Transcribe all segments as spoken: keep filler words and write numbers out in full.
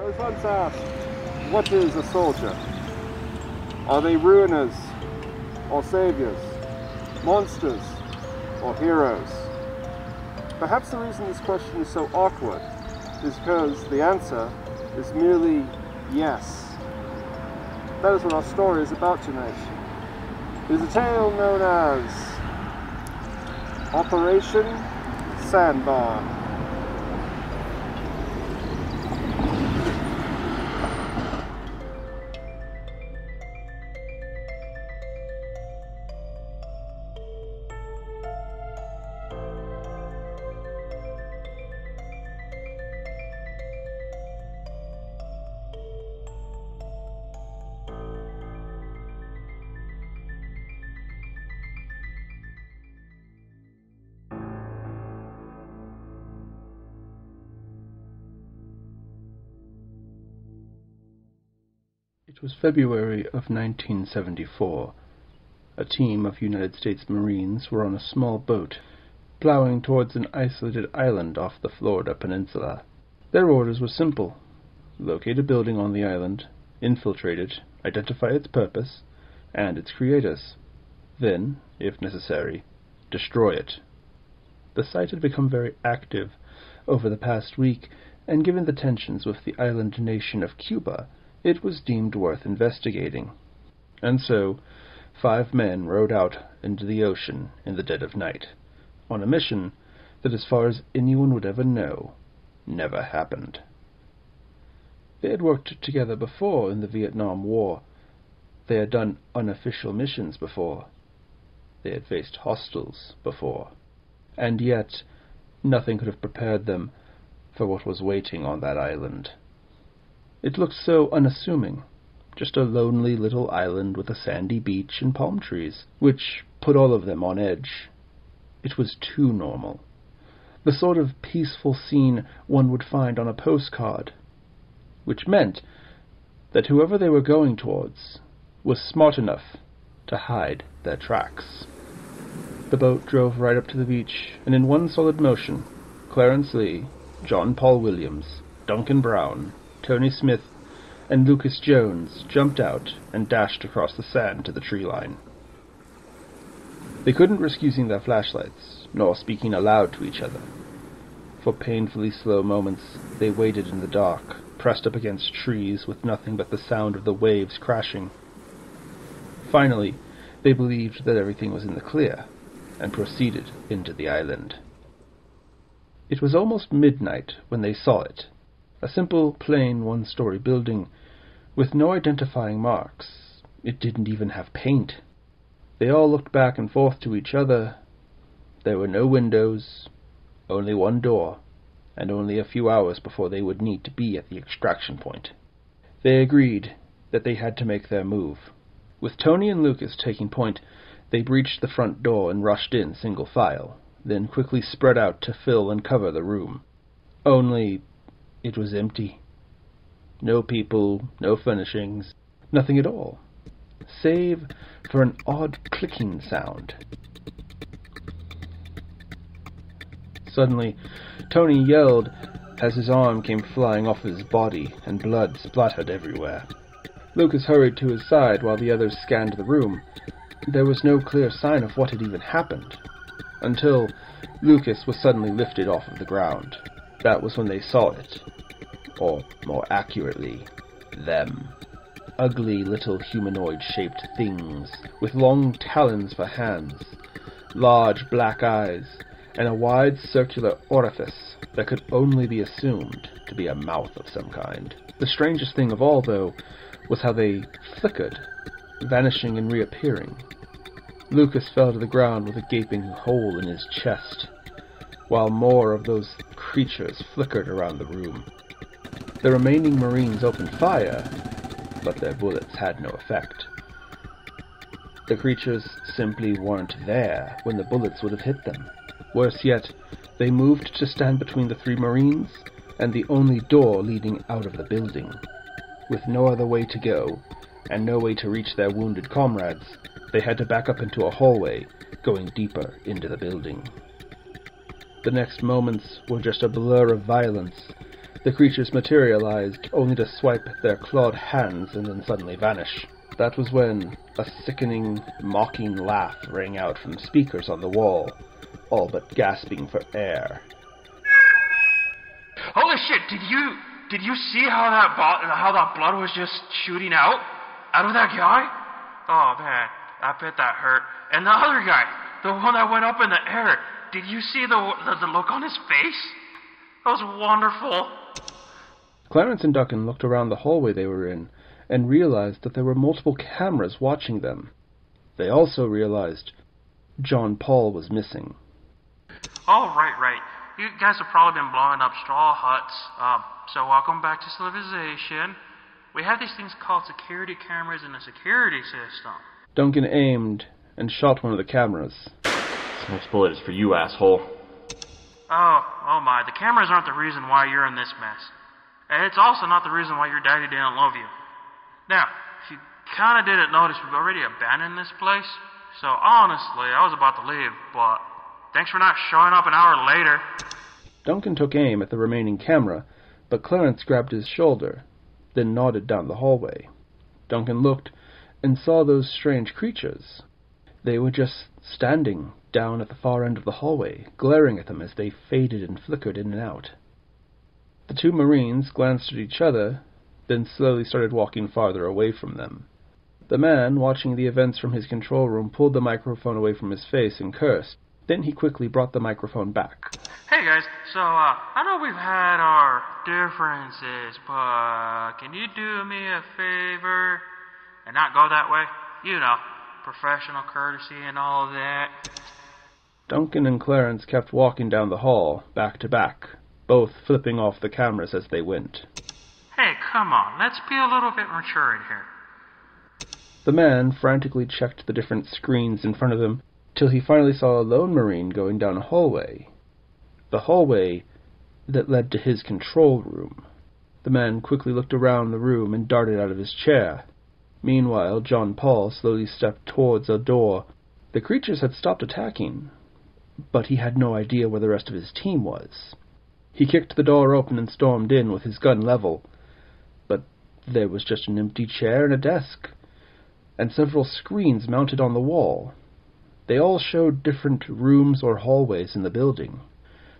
I was once asked, what is a soldier? Are they ruiners or saviors, monsters or heroes? Perhaps the reason this question is so awkward is because the answer is merely yes. That is what our story is about tonight. It is a tale known as Operation Sandbar. It was February of nineteen seventy-four. A team of United States Marines were on a small boat, plowing towards an isolated island off the Florida peninsula. Their orders were simple. Locate a building on the island, infiltrate it, identify its purpose, and its creators. Then, if necessary, destroy it. The site had become very active over the past week, and given the tensions with the island nation of Cuba, it was deemed worth investigating. And so, five men rowed out into the ocean in the dead of night, on a mission that, as far as anyone would ever know, never happened. They had worked together before in the Vietnam War. They had done unofficial missions before. They had faced hostiles before. And yet, nothing could have prepared them for what was waiting on that island. It looked so unassuming, just a lonely little island with a sandy beach and palm trees, which put all of them on edge. It was too normal, the sort of peaceful scene one would find on a postcard, which meant that whoever they were going towards was smart enough to hide their tracks. The boat drove right up to the beach, and in one solid motion, Clarence Lee, John Paul Williams, Duncan Brown, Tony Smith, and Lucas Jones jumped out and dashed across the sand to the tree line. They couldn't risk using their flashlights, nor speaking aloud to each other. For painfully slow moments, they waited in the dark, pressed up against trees with nothing but the sound of the waves crashing. Finally, they believed that everything was in the clear, and proceeded into the island. It was almost midnight when they saw it. A simple, plain, one-story building, with no identifying marks. It didn't even have paint. They all looked back and forth to each other. There were no windows, only one door, and only a few hours before they would need to be at the extraction point. They agreed that they had to make their move. With Tony and Lucas taking point, they breached the front door and rushed in single file, then quickly spread out to fill and cover the room. Only it was empty. No people, no furnishings, nothing at all, save for an odd clicking sound. Suddenly, Tony yelled as his arm came flying off his body and blood splattered everywhere. Lucas hurried to his side while the others scanned the room. There was no clear sign of what had even happened, until Lucas was suddenly lifted off of the ground. That was when they saw it, or more accurately, them. Ugly little humanoid-shaped things, with long talons for hands, large black eyes, and a wide circular orifice that could only be assumed to be a mouth of some kind. The strangest thing of all, though, was how they flickered, vanishing and reappearing. Lucas fell to the ground with a gaping hole in his chest, while more of those creatures flickered around the room. The remaining Marines opened fire, but their bullets had no effect. The creatures simply weren't there when the bullets would have hit them. Worse yet, they moved to stand between the three Marines and the only door leading out of the building. With no other way to go, and no way to reach their wounded comrades, they had to back up into a hallway, going deeper into the building. The next moments were just a blur of violence The creatures materialized, only to swipe their clawed hands and then suddenly vanish. That was when a sickening, mocking laugh rang out from speakers on the wall, all but gasping for air. Holy shit! Did you did you see how that bo- how that blood was just shooting out out of that guy? Oh man, I bet that hurt. And the other guy, the one that went up in the air. Did you see the the, the look on his face? That was wonderful. Clarence and Duncan looked around the hallway they were in and realized that there were multiple cameras watching them. They also realized John Paul was missing. Oh, right, right. You guys have probably been blowing up straw huts, um, so welcome back to civilization. We have these things called security cameras in the security system. Duncan aimed and shot one of the cameras. This next bullet is for you, asshole. Oh, oh my, the cameras aren't the reason why you're in this mess. And it's also not the reason why your daddy didn't love you. Now, if you kind of didn't notice, we've already abandoned this place. So honestly, I was about to leave, but thanks for not showing up an hour later. Duncan took aim at the remaining camera, but Clarence grabbed his shoulder, then nodded down the hallway. Duncan looked and saw those strange creatures. They were just standing down at the far end of the hallway, glaring at them as they faded and flickered in and out. The two Marines glanced at each other, then slowly started walking farther away from them. The man, watching the events from his control room, pulled the microphone away from his face and cursed. Then he quickly brought the microphone back. Hey guys, so uh, I know we've had our differences, but can you do me a favor and not go that way? You know, professional courtesy and all that. Duncan and Clarence kept walking down the hall, back to back, both flipping off the cameras as they went. Hey, come on, let's be a little bit mature in here. The man frantically checked the different screens in front of him till he finally saw a lone Marine going down a hallway. The hallway that led to his control room. The man quickly looked around the room and darted out of his chair. Meanwhile, John Paul slowly stepped towards a door. The creatures had stopped attacking, but he had no idea where the rest of his team was. He kicked the door open and stormed in with his gun level, but there was just an empty chair and a desk, and several screens mounted on the wall. They all showed different rooms or hallways in the building.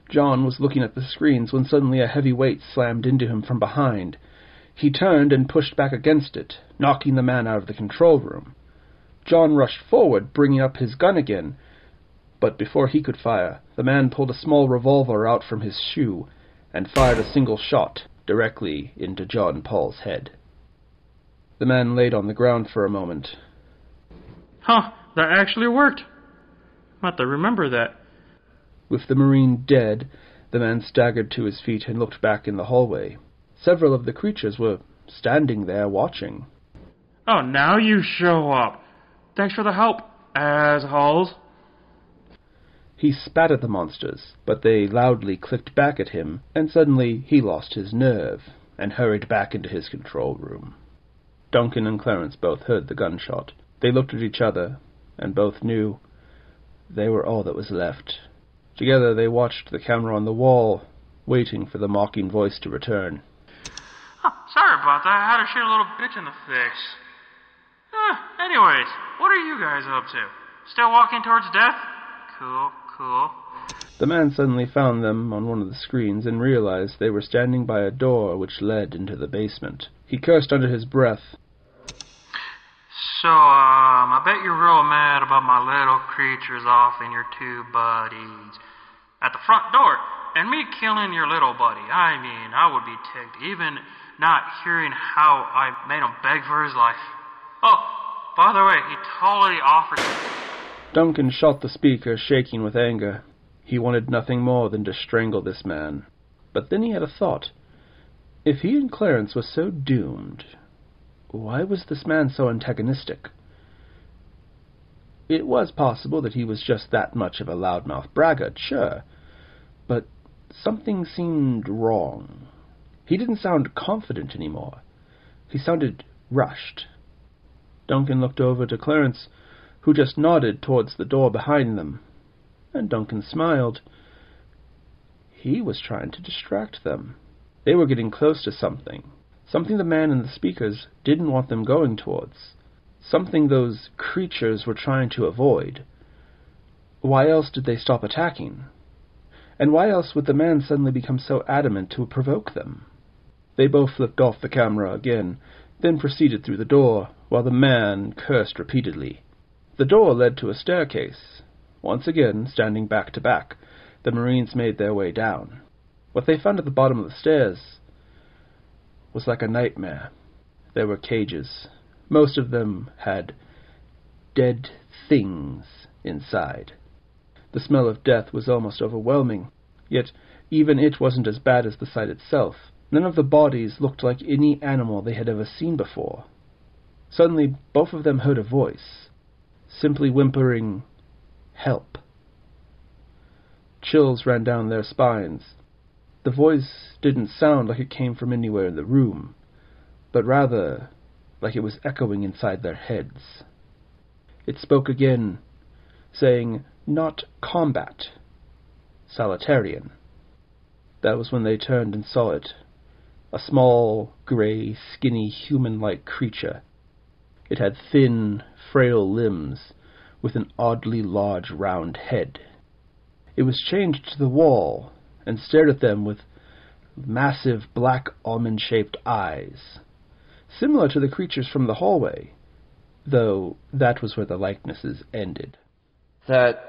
John was looking at the screens when suddenly a heavy weight slammed into him from behind. He turned and pushed back against it, knocking the man out of the control room. John rushed forward, bringing up his gun again, but before he could fire, the man pulled a small revolver out from his shoe and fired a single shot directly into John Paul's head. The man laid on the ground for a moment. Huh, that actually worked. I'll have to remember that. With the Marine dead, the man staggered to his feet and looked back in the hallway. Several of the creatures were standing there watching. Oh, now you show up. Thanks for the help, assholes. He spat at the monsters, but they loudly clicked back at him, and suddenly he lost his nerve and hurried back into his control room. Duncan and Clarence both heard the gunshot. They looked at each other, and both knew they were all that was left. Together they watched the camera on the wall, waiting for the mocking voice to return. Oh, sorry about that. I had to shoot a little bitch in the face. Uh, anyways, what are you guys up to? Still walking towards death? Cool, cool. The man suddenly found them on one of the screens and realized they were standing by a door which led into the basement. He cursed under his breath. So, um, I bet you're real mad about my little creatures off and your two buddies at the front door, and me killing your little buddy. I mean, I would be ticked, even not hearing how I made him beg for his life. Oh, by the way, he totally offered... Duncan shot the speaker, shaking with anger. He wanted nothing more than to strangle this man. But then he had a thought. If he and Clarence were so doomed, why was this man so antagonistic? It was possible that he was just that much of a loudmouth braggart, sure, but something seemed wrong. He didn't sound confident anymore. He sounded rushed. Duncan looked over to Clarence, who just nodded towards the door behind them, and Duncan smiled. He was trying to distract them. They were getting close to something, something the man and the speakers didn't want them going towards, something those creatures were trying to avoid. Why else did they stop attacking? And why else would the man suddenly become so adamant to provoke them? They both flipped off the camera again, then proceeded through the door, while the man cursed repeatedly. The door led to a staircase. Once again, standing back to back, the Marines made their way down. What they found at the bottom of the stairs was like a nightmare. There were cages. Most of them had dead things inside. The smell of death was almost overwhelming, yet even it wasn't as bad as the sight itself. None of the bodies looked like any animal they had ever seen before. Suddenly, both of them heard a voice, simply whimpering, "Help." Chills ran down their spines. The voice didn't sound like it came from anywhere in the room, but rather like it was echoing inside their heads. It spoke again, saying, "Not combat. Solitarian." That was when they turned and saw it, a small, gray, skinny, human-like creature. It had thin, frail limbs, with an oddly large, round head. It was chained to the wall, and stared at them with massive, black, almond-shaped eyes, similar to the creatures from the hallway, though that was where the likenesses ended. That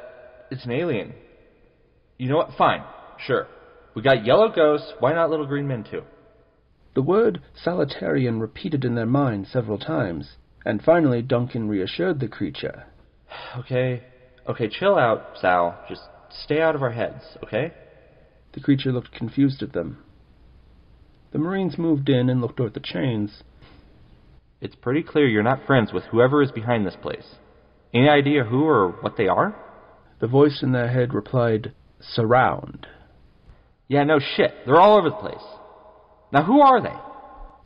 it's an alien. You know what? Fine. Sure. We got yellow ghosts. Why not little green men, too? The word Solitarian repeated in their mind several times, and finally Duncan reassured the creature. Okay. Okay, chill out, Sal. Just stay out of our heads, okay? The creature looked confused at them. The Marines moved in and looked toward the chains. It's pretty clear you're not friends with whoever is behind this place. Any idea who or what they are? The voice in their head replied, "Surround." Yeah, no shit. They're all over the place. Now who are they?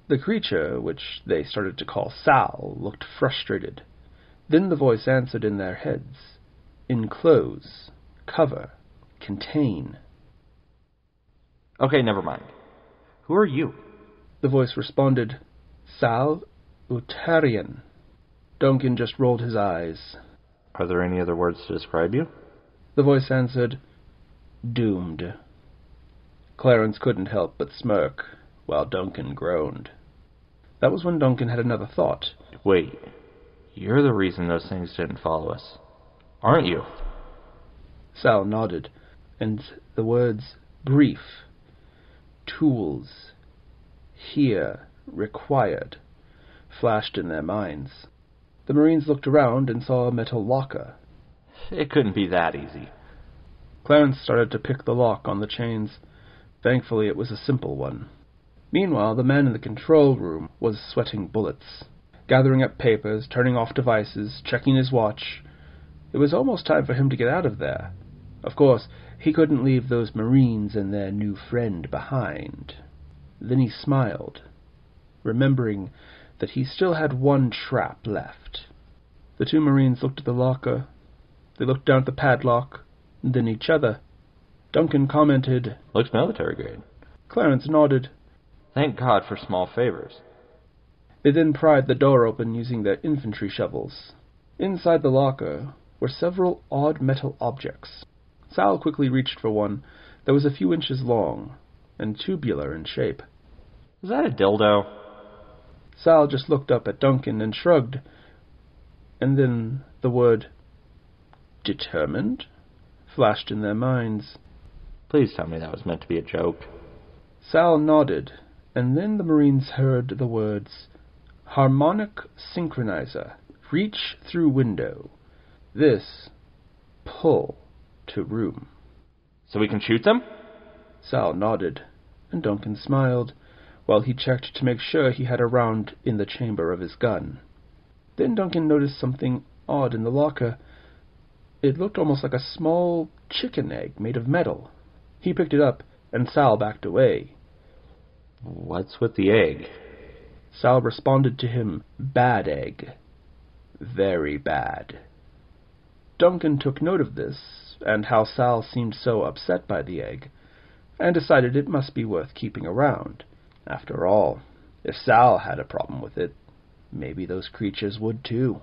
The creature, which they started to call Sal, looked frustrated. Then the voice answered in their heads, "Enclose, cover, contain." Okay, never mind. Who are you? The voice responded, "Solitarian." Duncan just rolled his eyes. Are there any other words to describe you? The voice answered, "Doomed." Clarence couldn't help but smirk, while Duncan groaned. That was when Duncan had another thought. Wait, you're the reason those things didn't follow us, aren't you? Sal nodded, and the words brief, tools, here, required, flashed in their minds. The Marines looked around and saw a metal locker. It couldn't be that easy. Clarence started to pick the lock on the chains. Thankfully, it was a simple one. Meanwhile, the man in the control room was sweating bullets, gathering up papers, turning off devices, checking his watch. It was almost time for him to get out of there. Of course, he couldn't leave those Marines and their new friend behind. Then he smiled, remembering that he still had one trap left. The two Marines looked at the locker. They looked down at the padlock, and then each other. Duncan commented, "Looks military grade." Clarence nodded. Thank God for small favors. They then pried the door open using their infantry shovels. Inside the locker were several odd metal objects. Sal quickly reached for one that was a few inches long and tubular in shape. Is that a dildo? Sal just looked up at Duncan and shrugged, and then the word determined flashed in their minds. Please tell me that was meant to be a joke. Sal nodded, and then the Marines heard the words, "Harmonic synchronizer, reach through window, this, pull to room." So we can shoot them? Sal nodded, and Duncan smiled, while he checked to make sure he had a round in the chamber of his gun. Then Duncan noticed something odd in the locker. It looked almost like a small chicken egg made of metal. He picked it up, and Sal backed away. What's with the egg? Sal responded to him, "Bad egg. Very bad." Duncan took note of this, and how Sal seemed so upset by the egg. and decided it must be worth keeping around. After all, if Sal had a problem with it, maybe those creatures would too.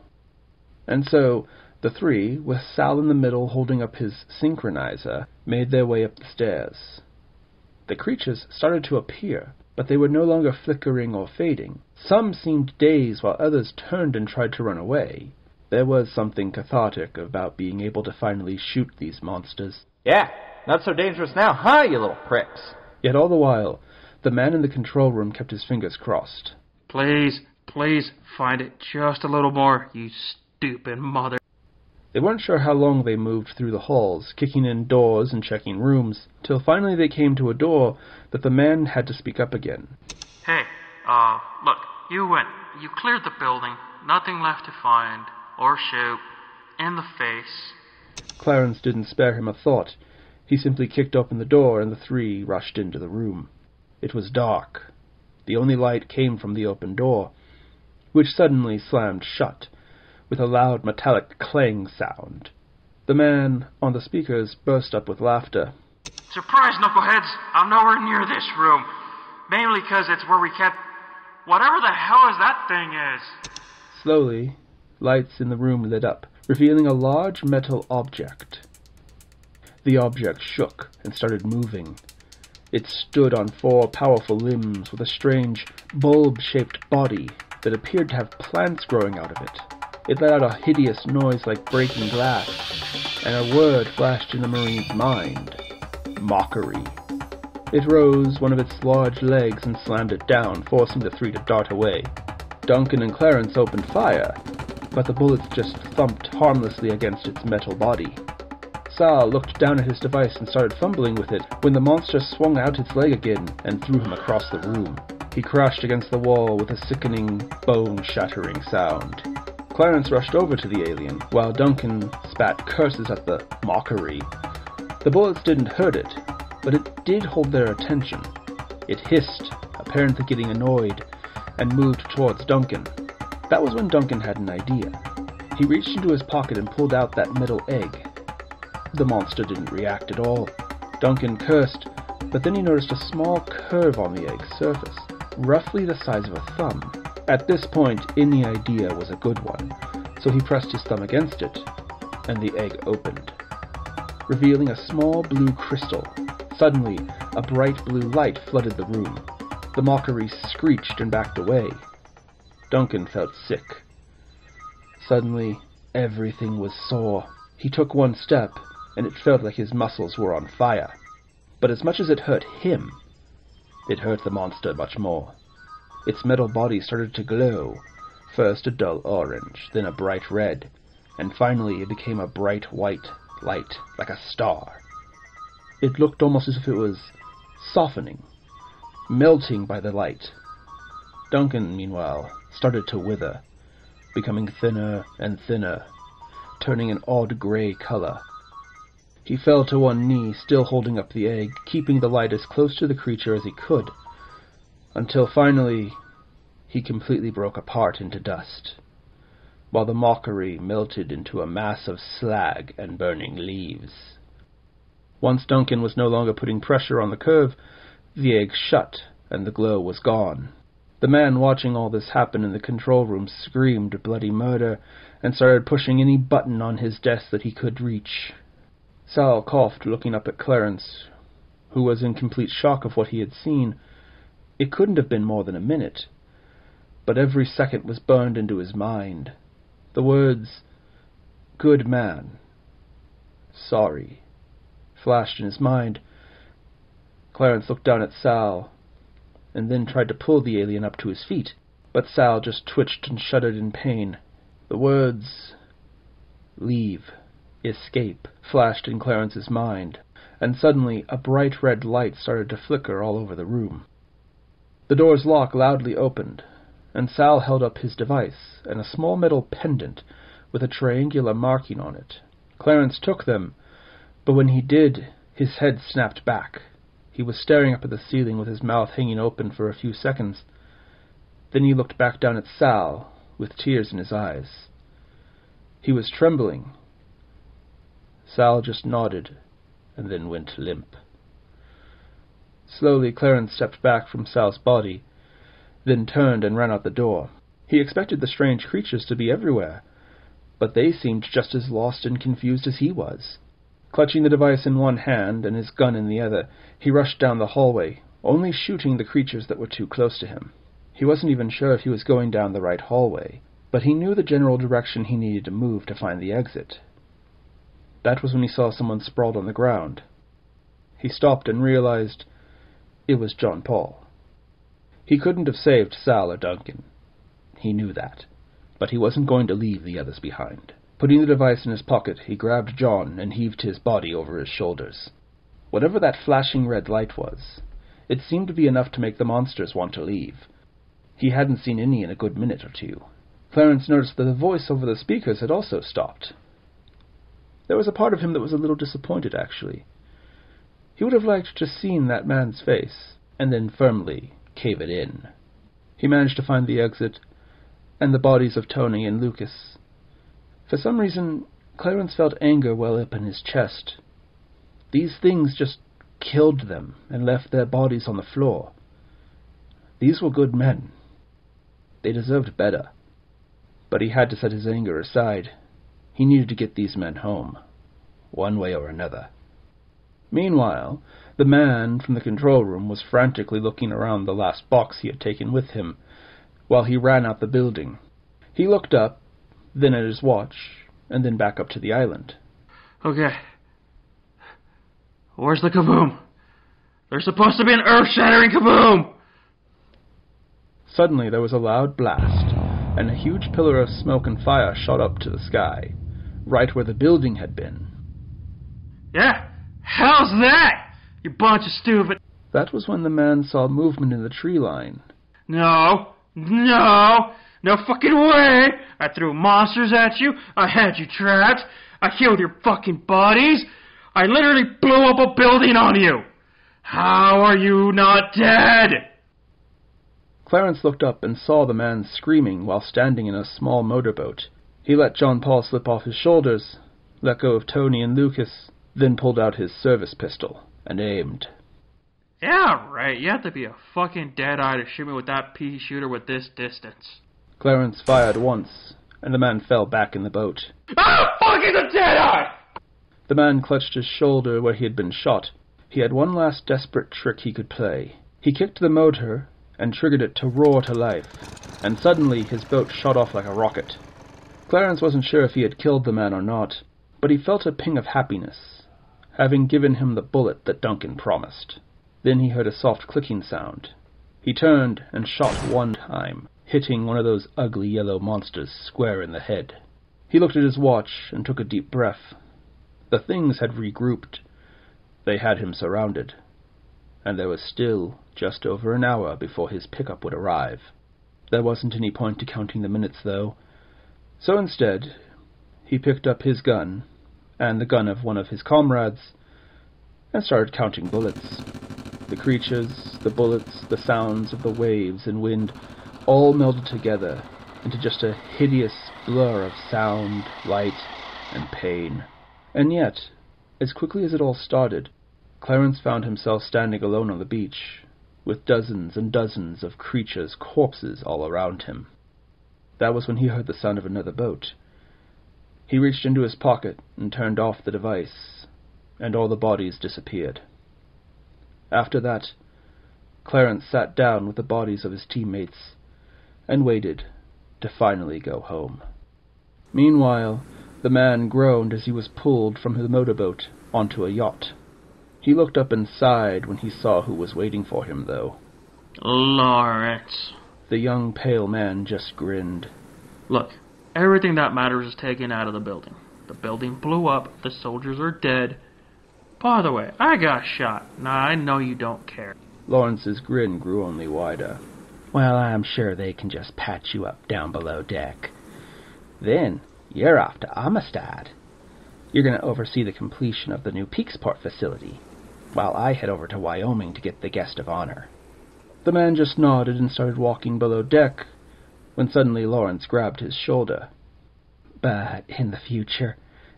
And so, the three, with Sal in the middle holding up his synchronizer, made their way up the stairs. The creatures started to appear, but they were no longer flickering or fading. Some seemed dazed while others turned and tried to run away. There was something cathartic about being able to finally shoot these monsters. Yeah, not so dangerous now, huh, you little pricks? Yet all the while, the man in the control room kept his fingers crossed. Please, please, find it just a little more, you stupid mother. They weren't sure how long they moved through the halls, kicking in doors and checking rooms, till finally they came to a door that the man had to speak up again. Hey, uh, look, you went, you cleared the building, nothing left to find, or shoot, in the face. Clarence didn't spare him a thought. He simply kicked open the door and the three rushed into the room. It was dark. The only light came from the open door, which suddenly slammed shut, with a loud metallic clang sound. The man on the speakers burst up with laughter. Surprise, knuckleheads! I'm nowhere near this room. Mainly because it's where we kept... whatever the hell is that thing is! Slowly, lights in the room lit up, revealing a large metal object. The object shook and started moving. It stood on four powerful limbs with a strange, bulb-shaped body that appeared to have plants growing out of it. It let out a hideous noise like breaking glass, and a word flashed in the marine's mind. Mockery. It rose one of its large legs and slammed it down, forcing the three to dart away. Duncan and Clarence opened fire, but the bullets just thumped harmlessly against its metal body. Sal looked down at his device and started fumbling with it, when the monster swung out its leg again and threw him across the room. He crashed against the wall with a sickening, bone-shattering sound. Clarence rushed over to the alien, while Duncan spat curses at the mockery. The bullets didn't hurt it, but it did hold their attention. It hissed, apparently getting annoyed, and moved towards Duncan. That was when Duncan had an idea. He reached into his pocket and pulled out that metal egg. The monster didn't react at all. Duncan cursed, but then he noticed a small curve on the egg's surface, roughly the size of a thumb. At this point, any idea was a good one, so he pressed his thumb against it, and the egg opened, revealing a small blue crystal. Suddenly, a bright blue light flooded the room. The mockery screeched and backed away. Duncan felt sick. Suddenly, everything was sore. He took one step, and it felt like his muscles were on fire. But as much as it hurt him, it hurt the monster much more. Its metal body started to glow, first a dull orange, then a bright red, and finally it became a bright white light, like a star. It looked almost as if it was softening, melting by the light. Duncan, meanwhile, started to wither, becoming thinner and thinner, turning an odd gray color. He fell to one knee, still holding up the egg, keeping the light as close to the creature as he could, until finally he completely broke apart into dust, while the mockery melted into a mass of slag and burning leaves. Once Duncan was no longer putting pressure on the curve, the egg shut, and the glow was gone. The man watching all this happen in the control room screamed bloody murder, and started pushing any button on his desk that he could reach. Sal coughed, looking up at Clarence, who was in complete shock of what he had seen. It couldn't have been more than a minute, but every second was burned into his mind. The words, "Good man, sorry," flashed in his mind. Clarence looked down at Sal, and then tried to pull the alien up to his feet, but Sal just twitched and shuddered in pain. The words, "Leave, escape," flashed in Clarence's mind, and suddenly a bright red light started to flicker all over the room. The door's lock loudly opened, and Sal held up his device and a small metal pendant with a triangular marking on it. Clarence took them, but when he did, his head snapped back. He was staring up at the ceiling with his mouth hanging open for a few seconds. Then he looked back down at Sal with tears in his eyes. He was trembling. Sal just nodded and then went limp. Slowly Clarence stepped back from Sal's body, then turned and ran out the door. He expected the strange creatures to be everywhere, but they seemed just as lost and confused as he was. Clutching the device in one hand and his gun in the other, he rushed down the hallway, only shooting the creatures that were too close to him. He wasn't even sure if he was going down the right hallway, but he knew the general direction he needed to move to find the exit. That was when he saw someone sprawled on the ground. He stopped and realized it was John Paul. He couldn't have saved Sal or Duncan. He knew that, but he wasn't going to leave the others behind. Putting the device in his pocket, he grabbed John and heaved his body over his shoulders. Whatever that flashing red light was, it seemed to be enough to make the monsters want to leave. He hadn't seen any in a good minute or two. Clarence noticed that the voice over the speakers had also stopped. There was a part of him that was a little disappointed, actually. He would have liked to have seen that man's face, and then firmly cave it in. He managed to find the exit, and the bodies of Tony and Lucas. For some reason, Clarence felt anger well up in his chest. These things just killed them and left their bodies on the floor. These were good men. They deserved better. But he had to set his anger aside. He needed to get these men home, one way or another. Meanwhile, the man from the control room was frantically looking around the last box he had taken with him, while he ran out the building. He looked up, then at his watch, and then back up to the island. Okay. Where's the kaboom? There's supposed to be an earth-shattering kaboom! Suddenly there was a loud blast, and a huge pillar of smoke and fire shot up to the sky, right where the building had been. Yeah! How's that, you bunch of stupid... That was when the man saw movement in the tree line. No, no, no fucking way! I threw monsters at you, I had you trapped, I killed your fucking bodies, I literally blew up a building on you! How are you not dead? Clarence looked up and saw the man screaming while standing in a small motorboat. He let John Paul slip off his shoulders, let go of Tony and Lucas, then pulled out his service pistol and aimed. Yeah, right. You have to be a fucking dead-eye to shoot me with that pea shooter with this distance. Clarence fired once, and the man fell back in the boat. Oh, fuck, he's a dead-eye! The man clutched his shoulder where he had been shot. He had one last desperate trick he could play. He kicked the motor and triggered it to roar to life, and suddenly his boat shot off like a rocket. Clarence wasn't sure if he had killed the man or not, but he felt a ping of happiness, having given him the bullet that Duncan promised. Then he heard a soft clicking sound. He turned and shot one time, hitting one of those ugly yellow monsters square in the head. He looked at his watch and took a deep breath. The things had regrouped. They had him surrounded, and there was still just over an hour before his pickup would arrive. There wasn't any point to counting the minutes, though. So instead, he picked up his gun and the gun of one of his comrades, and started counting bullets. The creatures, the bullets, the sounds of the waves and wind all melded together into just a hideous blur of sound, light, and pain. And yet, as quickly as it all started, Clarence found himself standing alone on the beach, with dozens and dozens of creatures' corpses all around him. That was when he heard the sound of another boat. He reached into his pocket and turned off the device, and all the bodies disappeared. After that, Clarence sat down with the bodies of his teammates and waited to finally go home. Meanwhile, the man groaned as he was pulled from his motorboat onto a yacht. He looked up and sighed when he saw who was waiting for him, though. Lauret. The young pale man just grinned. Look. Everything that matters is taken out of the building. The building blew up. The soldiers are dead. By the way, I got shot. Now, I know you don't care. Lawrence's grin grew only wider. Well, I'm sure they can just patch you up down below deck. Then, you're off to Amistad. You're going to oversee the completion of the new Peaksport facility, while I head over to Wyoming to get the guest of honor. The man just nodded and started walking below deck, when suddenly Lawrence grabbed his shoulder. But in the future,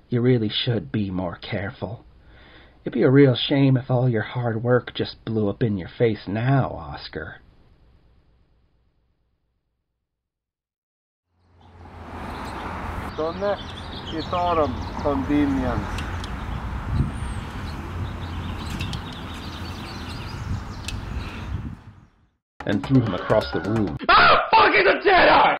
you really should be more careful. It'd be a real shame if all your hard work just blew up in your face now, Oscar. Donde quitaron convenience? And threw him across the room. I'm fucking a Jedi!